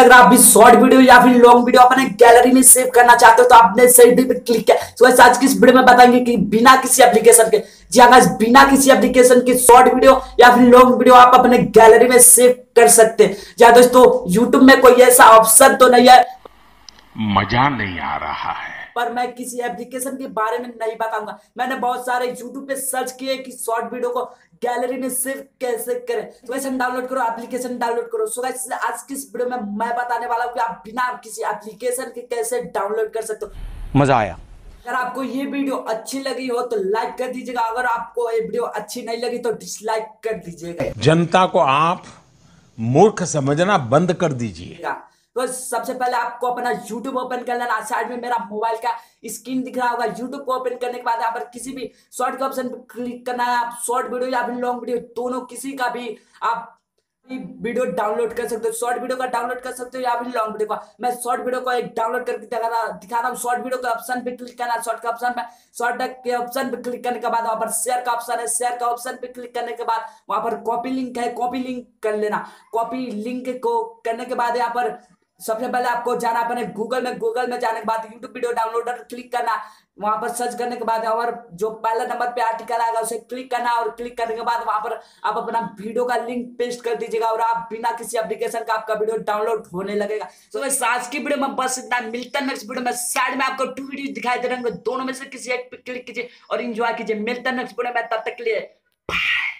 Guys अगर आप भी शॉर्ट वीडियो या फिर लॉन्ग वीडियो अपने गैलरी में सेव करना चाहते हो तो आपने सही वीडियो पे क्लिक किया। तो गाइस आज की इस वीडियो में बताएंगे कि बिना किसी एप्लीकेशन के, जी हाँ गाइस, बिना किसी एप्लीकेशन के शॉर्ट वीडियो या फिर लॉन्ग वीडियो आप अपने गैलरी में सेव कर सकते हैं। जी हाँ दोस्तों, यूट्यूब में कोई ऐसा ऑप्शन तो नहीं है, मजा नहीं आ रहा है, पर मैं किसी एप्लीकेशन के बारे में नहीं बताऊंगा। मैंने बहुत सारे यूट्यूब पे सर्च किए कि शॉर्ट वीडियो को गैलरी में सेव कैसे करें। तो गाइस डाउनलोड करो, एप्लीकेशन डाउनलोड करो। सो गाइस आज की इस वीडियो में मैं बताने वाला हूं कि आप बिना किसी एप्लीकेशन के कैसे डाउनलोड कर सकते हो। मजा आया। अगर आपको ये वीडियो अच्छी लगी हो तो लाइक कर दीजिएगा, अगर आपको ये वीडियो अच्छी नहीं लगी तो डिसलाइक कर दीजिएगा। जनता को आप मूर्ख समझना बंद कर दीजिएगा। तो सबसे पहले आपको अपना YouTube ओपन कर लेना। साइड में मेरा मोबाइल का स्क्रीन दिख रहा होगा। YouTube को ओपन करने के बाद यहाँ पर किसी भी शॉर्ट के ऑप्शन पर क्लिक करना है। आप शॉर्ट वीडियो या फिर लॉन्ग वीडियो दोनों किसी का भी आप वीडियो डाउनलोड कर सकते हो। शॉर्ट वीडियो का डाउनलोड कर सकते हो या फिर लॉन्ग वीडियो का। मैं शॉर्ट वीडियो को एक डाउनलोड करके दिखा रहा हूँ। शॉर्ट वीडियो का ऑप्शन पे क्लिक करना है। शॉर्ट के ऑप्शन पे क्लिक करने के बाद वहां पर शेयर का ऑप्शन है। शेयर का ऑप्शन पे क्लिक करने के बाद वहां पर कॉपी लिंक है, कॉपी लिंक कर लेना। कॉपी लिंक को करने के बाद यहाँ पर सबसे पहले आपको जाना अपने गूगल में जाने के बाद YouTube वीडियो डाउनलोडर क्लिक करना। वहां पर सर्च करने के बाद और जो पहला नंबर पे आर्टिकल आएगा उसे क्लिक करना, और क्लिक करने के बाद वहां पर आप अपना वीडियो का लिंक पेस्ट कर दीजिएगा और आप बिना किसी एप्लीकेशन का आपका वीडियो डाउनलोड होने लगेगा। तो गाइस आज की वीडियो में बस इतना, मिलता है नेक्स्ट वीडियो में। साइड में आपको 2 वीडियो दिखाई दे रहे होंगे, दोनों में से किसी एक पे क्लिक कीजिए और एंजॉय कीजिए। मिलता है नेक्स्ट वीडियो में, तब तक के लिए बाय।